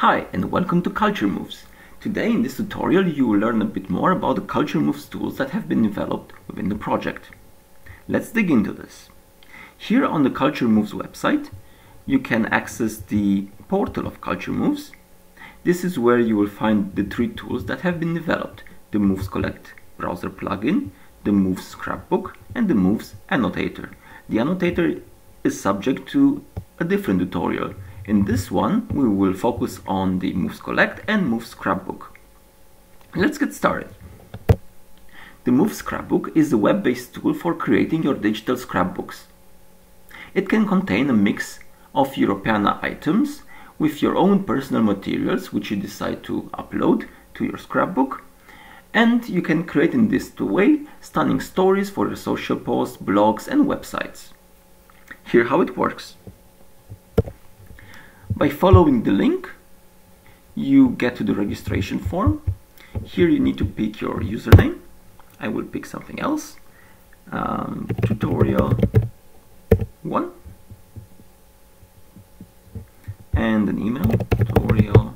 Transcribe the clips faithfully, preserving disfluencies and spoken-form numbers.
Hi and welcome to CultureMoves. Today in this tutorial you will learn a bit more about the CultureMoves tools that have been developed within the project. Let's dig into this. Here on the CultureMoves website you can access the portal of CultureMoves. This is where you will find the three tools that have been developed: the MovesCollect browser plugin, the MovesScrapbook and the MovesAnnotator. The annotator is subject to a different tutorial. In this one we will focus on the MovesCollect and MovesScrapbook. Let's get started. The MovesScrapbook is a web-based tool for creating your digital scrapbooks. It can contain a mix of Europeana items with your own personal materials which you decide to upload to your scrapbook, and you can create in this way stunning stories for your social posts, blogs and websites. Here's how it works. By following the link, you get to the registration form. Here you need to pick your username. I will pick something else. Um, tutorial one. And an email. Tutorial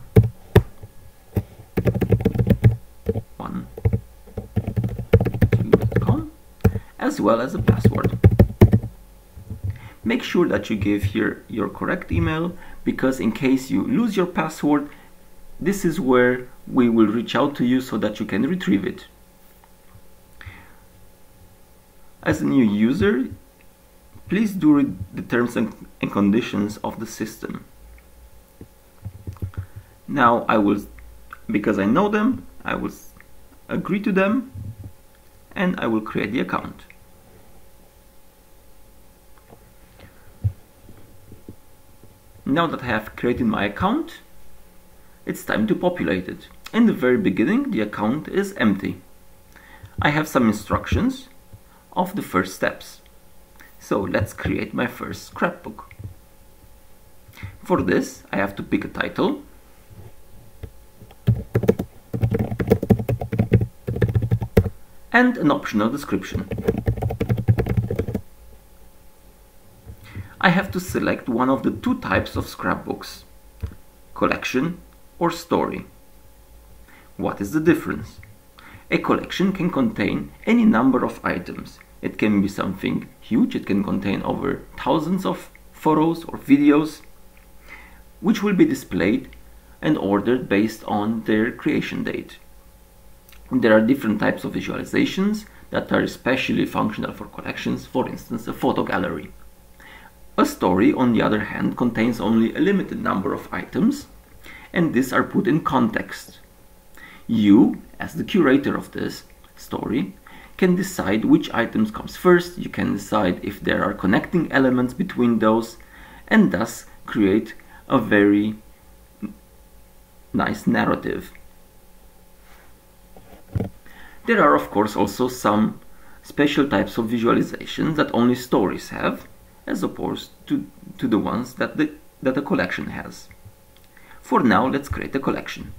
one. .com, as well as a password. Make sure that you give here your correct email, because in case you lose your password, this is where we will reach out to you so that you can retrieve it. As a new user, please do read the terms and conditions of the system. Now I will, because I know them, I will agree to them and I will create the account. Now that I have created my account, it's time to populate it. In the very beginning, the account is empty. I have some instructions of the first steps. So let's create my first scrapbook. For this, I have to pick a title. And an optional description. I have to select one of the two types of scrapbooks, collection or story. What is the difference? A collection can contain any number of items. It can be something huge, it can contain over thousands of photos or videos, which will be displayed and ordered based on their creation date. There are different types of visualizations that are especially functional for collections, for instance, a photo gallery. A story, on the other hand, contains only a limited number of items, and these are put in context. You, as the curator of this story, can decide which items comes first. You can decide if there are connecting elements between those, and thus create a very nice narrative. There are, of course, also some special types of visualizations that only stories have, as opposed to, to the ones that the that a collection has. For now, let's create a collection.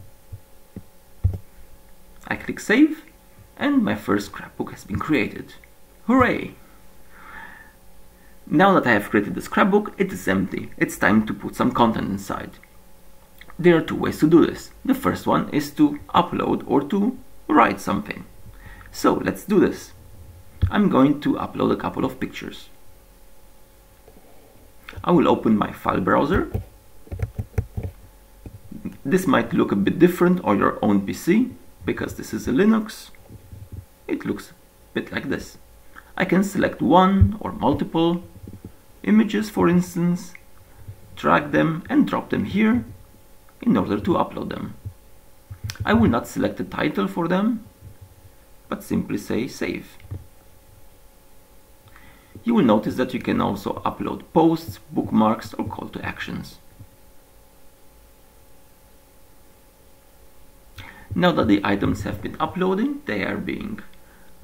I click Save, and my first scrapbook has been created. Hooray! Now that I have created the scrapbook, it is empty. It's time to put some content inside. There are two ways to do this. The first one is to upload or to write something. So let's do this. I'm going to upload a couple of pictures. I will open my file browser. This might look a bit different on your own P C, because this is a Linux. It looks a bit like this. I can select one or multiple images, for instance, drag them and drop them here in order to upload them. I will not select a title for them, but simply say save. You will notice that you can also upload posts, bookmarks or call to actions. Now that the items have been uploaded, they are being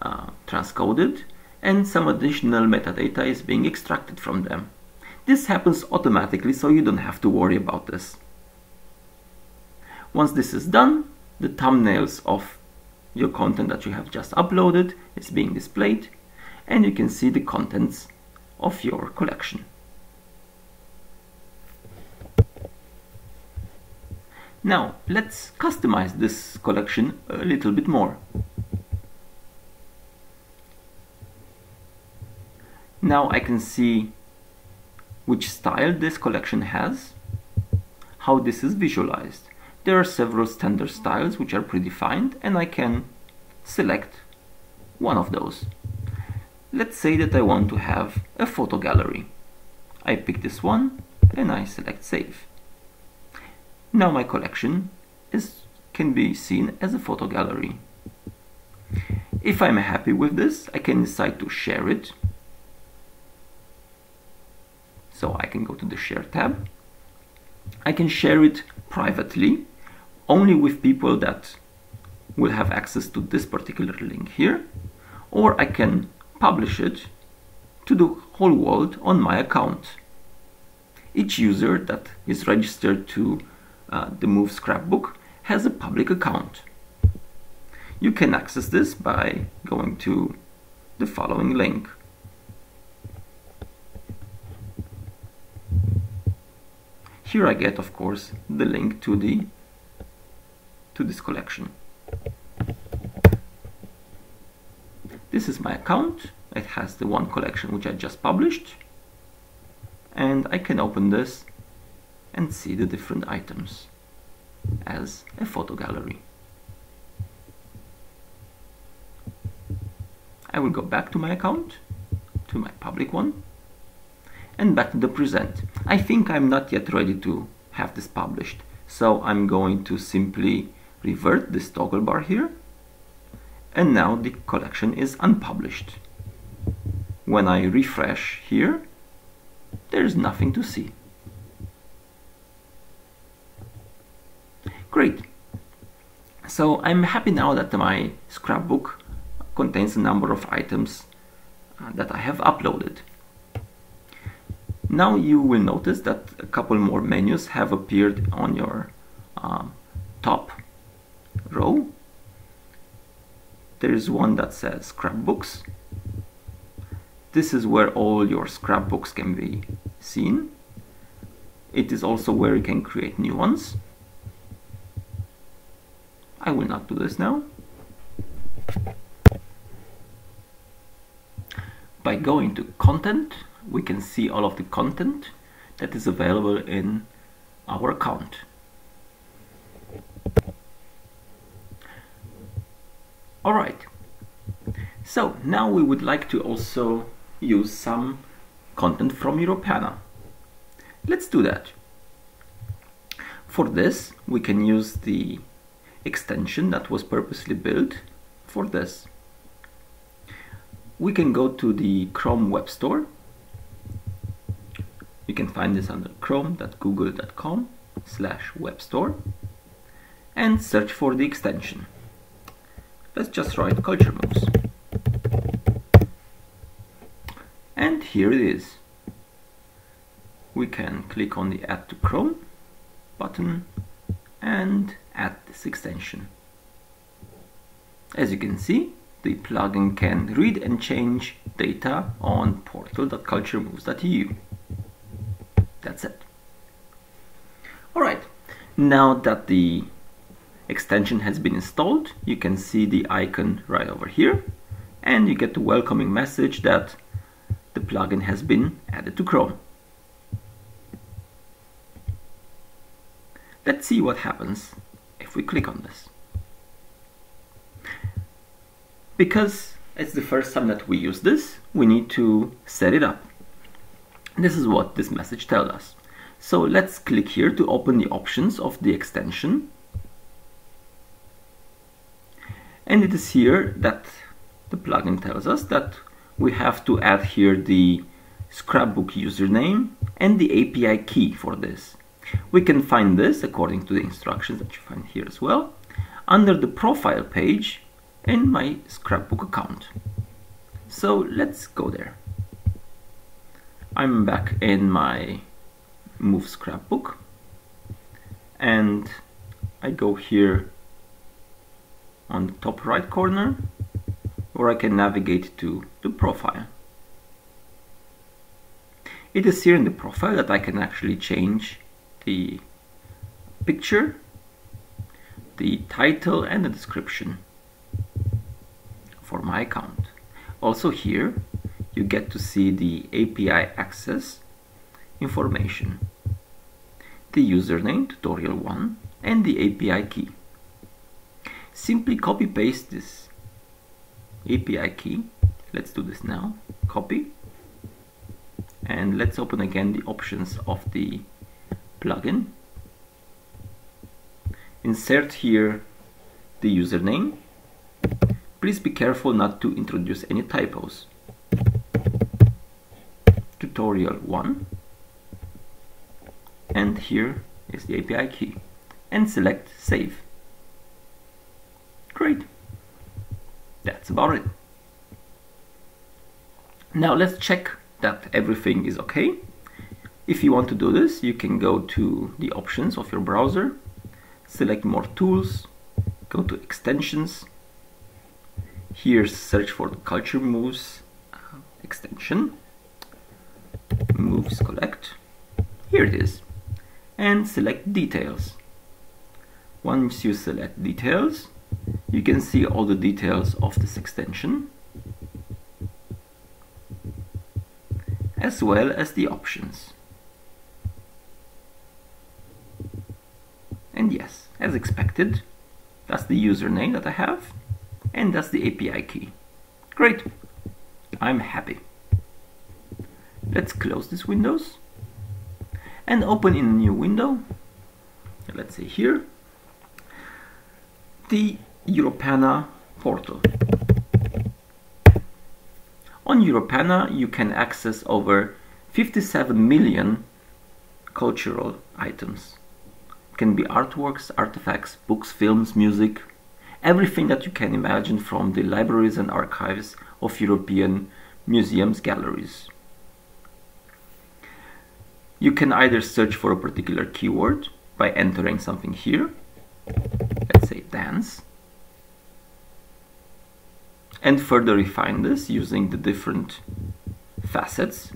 uh, transcoded and some additional metadata is being extracted from them. This happens automatically, so you don't have to worry about this. Once this is done, the thumbnails of your content that you have just uploaded is being displayed, and you can see the contents of your collection. Now let's customize this collection a little bit more. Now I can see which style this collection has, how this is visualized. There are several standard styles which are predefined, and I can select one of those. Let's say that I want to have a photo gallery. I pick this one and I select save. Now my collection is, can be seen as a photo gallery. If I'm happy with this, I can decide to share it. So I can go to the share tab. I can share it privately, only with people that will have access to this particular link here, or I can publish it to the whole world on my account. Each user that is registered to Uh, the Moves Scrapbook has a public account. You can access this by going to the following link. Here I get, of course, the link to the to this collection. This is my account. It has the one collection which I just published, and I can open this and see the different items as a photo gallery. I will go back to my account, to my public one, and back to the present. I think I'm not yet ready to have this published, so I'm going to simply revert this toggle bar here, and now the collection is unpublished. When I refresh here, there's nothing to see. Great. So I'm happy now that my scrapbook contains a number of items that I have uploaded. Now you will notice that a couple more menus have appeared on your uh, top row. There is one that says scrapbooks. This is where all your scrapbooks can be seen. It is also where you can create new ones. I will not do this now. By going to content, we can see all of the content that is available in our account. All right. So now we would like to also use some content from Europeana. Let's do that. For this, we can use the extension that was purposely built for this. We can go to the Chrome Web Store. You can find this under chrome dot google dot com slash web store and search for the extension. Let's just write CultureMoves. And here it is. We can click on the Add to Chrome button and add this extension. As you can see, the plugin can read and change data on portal dot culturemoves dot e u. That's it. Alright, now that the extension has been installed, you can see the icon right over here, and you get the welcoming message that the plugin has been added to Chrome. Let's see what happens if we click on this. Because it's the first time that we use this, we need to set it up. This is what this message tells us. So let's click here to open the options of the extension. And it is here that the plugin tells us that we have to add here the scrapbook username and the A P I key for this. We can find this, according to the instructions that you find here as well, under the profile page in my scrapbook account. So let's go there. I'm back in my Moves Scrapbook, and I go here on the top right corner, where I can navigate to the profile. It is here in the profile that I can actually change the picture the title and the description for my account. Also here you get to see the A P I access information, the username tutorial one and the A P I key. Simply copy paste this A P I key. Let's do this now. Copy, and let's open again the options of the plugin. Insert here the username. Please be careful not to introduce any typos. Tutorial one, and here is the A P I key, and select save. Great, that's about it. Now let's check that everything is okay. If you want to do this, you can go to the options of your browser, select more tools, go to extensions. Here search for the CultureMoves extension, MovesCollect. Here it is, and select details. Once you select details, you can see all the details of this extension, as well as the options. And yes, as expected, that's the username that I have, and that's the A P I key. Great, I'm happy. Let's close this windows and open in a new window. Let's say here, the Europeana portal. On Europeana you can access over fifty-seven million cultural items. It can be artworks, artifacts, books, films, music, everything that you can imagine from the libraries and archives of European museums, galleries. You can either search for a particular keyword by entering something here, let's say dance, and further refine this using the different facets.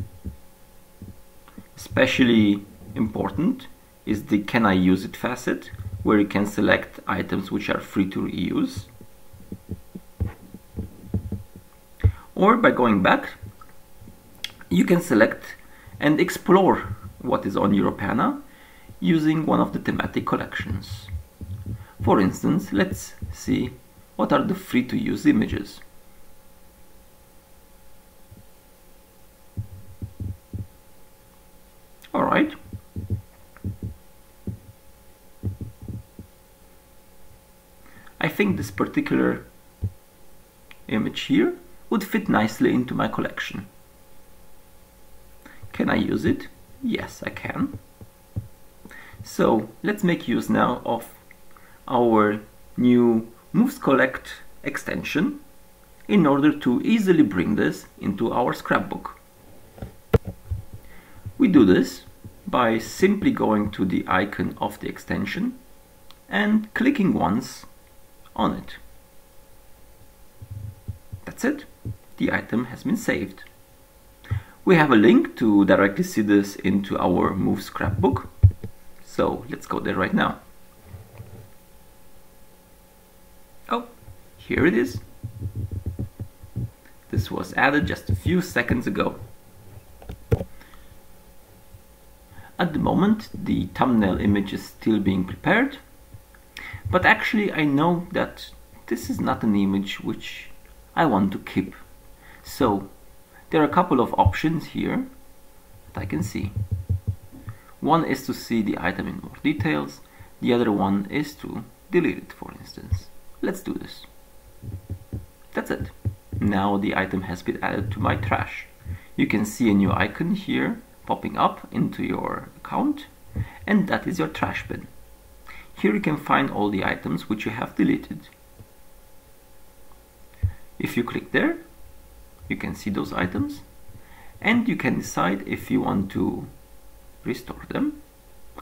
Especially important is the Can I Use It facet, where you can select items which are free to reuse. Or by going back, you can select and explore what is on Europeana using one of the thematic collections. For instance, let's see what are the free to use images. All right. I think this particular image here would fit nicely into my collection. Can I use it? Yes, I can. So let's make use now of our new MovesCollect extension in order to easily bring this into our scrapbook. We do this by simply going to the icon of the extension and clicking once on it. That's it. The item has been saved. We have a link to directly see this into our MovesScrapbook, so let's go there right now. Oh, here it is. This was added just a few seconds ago. At the moment, the thumbnail image is still being prepared, but actually I know that this is not an image which I want to keep. So there are a couple of options here that I can see. One is to see the item in more details, the other one is to delete it, for instance. Let's do this. That's it. Now the item has been added to my trash. You can see a new icon here popping up into your account, and that is your trash bin. Here you can find all the items which you have deleted. If you click there, you can see those items, and you can decide if you want to restore them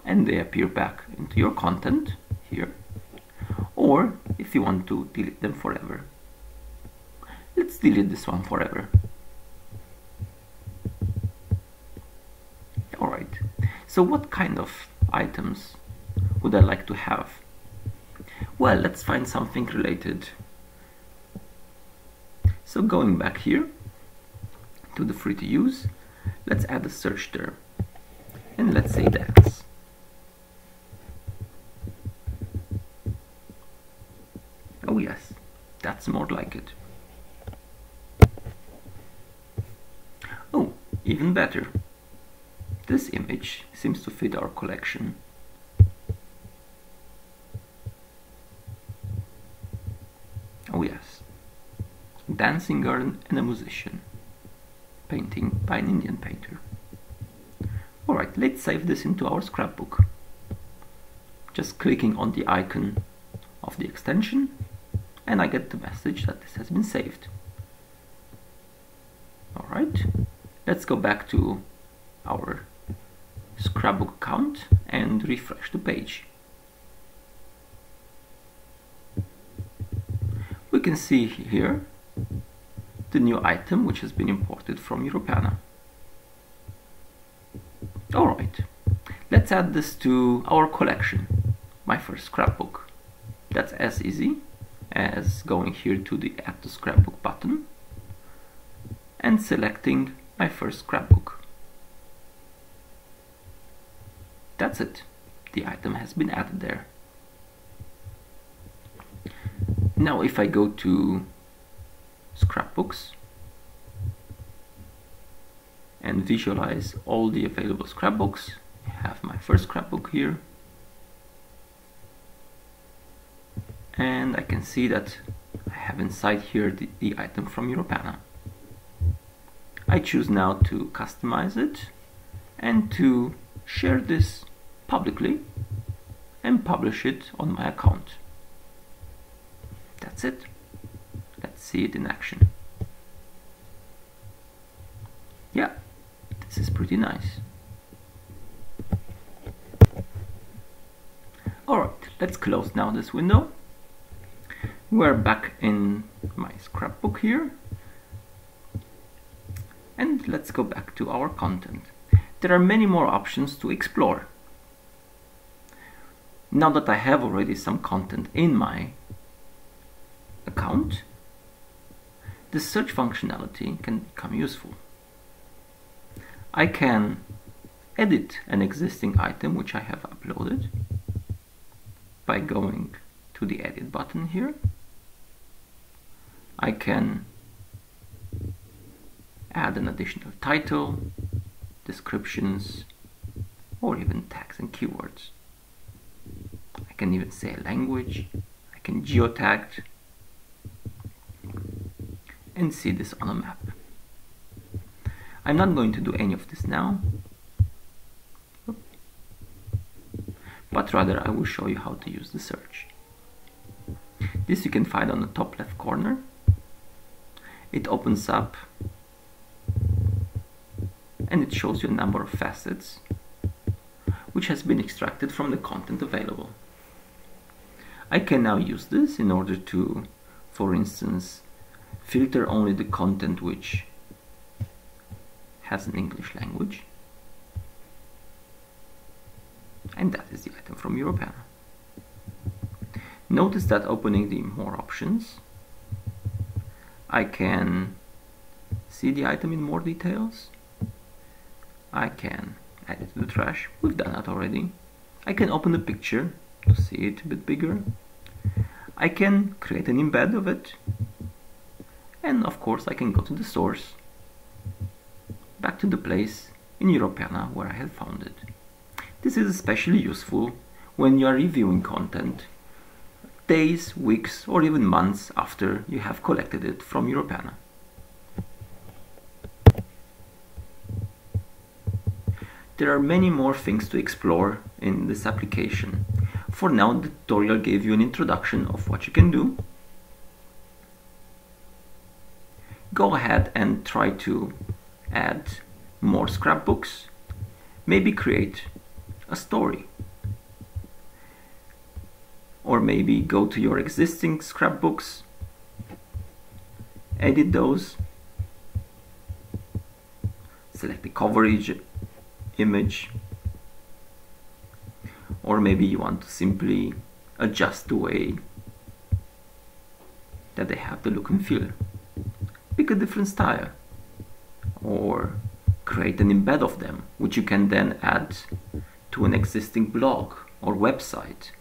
and they appear back into your content here, or if you want to delete them forever. Let's delete this one forever. Alright, so what kind of items would I like to have? Well, let's find something related. So going back here to the free to use, let's add a search term and let's say dance. Oh yes, that's more like it. Oh, even better. This image seems to fit our collection. Oh yes. Dancing girl and a musician. Painting by an Indian painter. Alright, let's save this into our scrapbook. Just clicking on the icon of the extension, and I get the message that this has been saved. Alright, let's go back to our scrapbook account and refresh the page. We can see here the new item which has been imported from Europeana. Alright, let's add this to our collection, my first scrapbook. That's as easy as going here to the Add to Scrapbook button and selecting my first scrapbook. That's it. The item has been added there. Now if I go to Scrapbooks and visualize all the available scrapbooks, I have my first scrapbook here, and I can see that I have inside here the, the item from Europeana. I choose now to customize it and to share this publicly and publish it on my account. That's it. Let's see it in action. Yeah, this is pretty nice. Alright, let's close now this window. We're back in my scrapbook here. And let's go back to our content. There are many more options to explore. Now that I have already some content in my account, the search functionality can become useful. I can edit an existing item which I have uploaded by going to the edit button here. I can add an additional title, descriptions, or even tags and keywords. I can even say a language. I can geotag and see this on a map. I'm not going to do any of this now, but rather I will show you how to use the search. This you can find on the top left corner. It opens up and it shows you a number of facets which has been extracted from the content available. I can now use this in order to, for instance, filter only the content which has an English language, and that is the item from Europeana. Notice that opening the more options, I can see the item in more details. I can add it to the trash, we've done that already. I can open the picture to see it a bit bigger. I can create an embed of it. And of course I can go to the source, back to the place in Europeana where I had found it. This is especially useful when you are reviewing content days, weeks, or even months after you have collected it from Europeana. There are many more things to explore in this application. For now, the tutorial gave you an introduction of what you can do. Go ahead and try to add more scrapbooks, maybe create a story, or maybe go to your existing scrapbooks, edit those, select the coverage image, or maybe you want to simply adjust the way that they have the look and feel. Pick a different style or create an embed of them, which you can then add to an existing blog or website.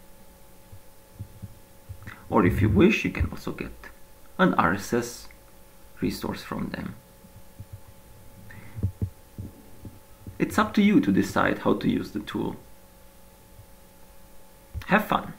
Or if you wish, you can also get an R S S resource from them. It's up to you to decide how to use the tool. Have fun!